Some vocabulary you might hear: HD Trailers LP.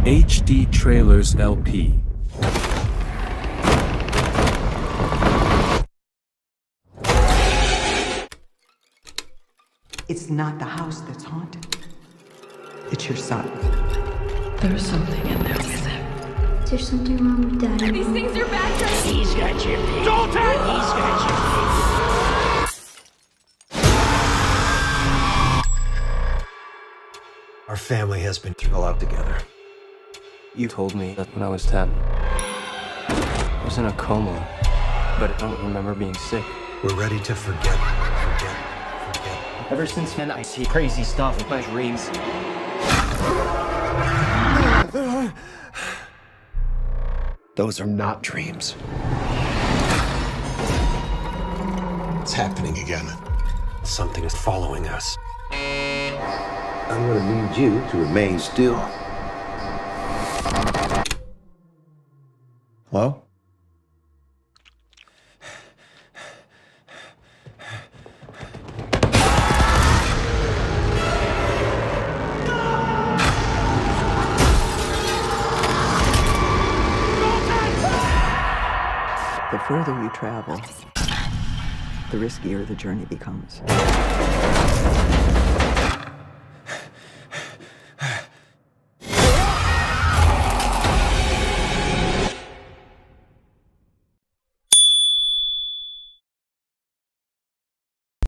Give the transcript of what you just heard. HD Trailers LP. It's not the house that's haunted. It's your son. There was something in there with him. Is there something wrong with Daddy? These things are bad for you. He's got your face. Dalton! He's got your face. Our family has been through a lot together. You told me that when I was 10. I was in a coma, but I don't remember being sick. We're ready to forget. Ever since then, I see crazy stuff in my dreams. Those are not dreams. It's happening again. Something is following us. I'm gonna need you to remain still. Hello? The further you travel, the riskier the journey becomes.